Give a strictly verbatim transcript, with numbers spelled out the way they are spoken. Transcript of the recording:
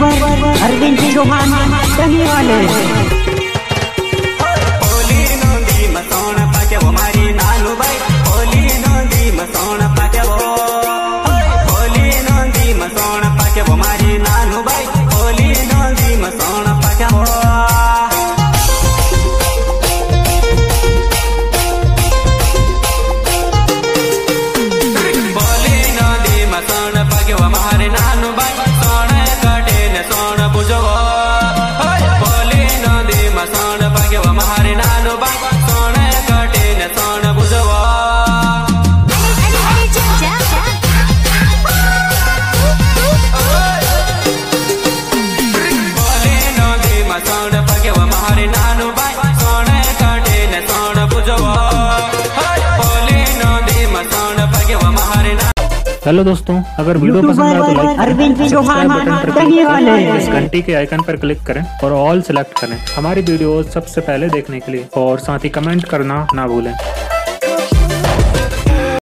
YouTuber Arvind ji Rohan कहने वाले hello दोस्तों, अगर वीडियो पसंद आए तो लाइक अरविंद जी चौहान बटन पर क्लिक करें, इस घंटी के आइकन पर क्लिक करें और ऑल सिलेक्ट करें हमारी वीडियो सबसे पहले देखने के लिए, और साथ ही कमेंट करना ना भूलें।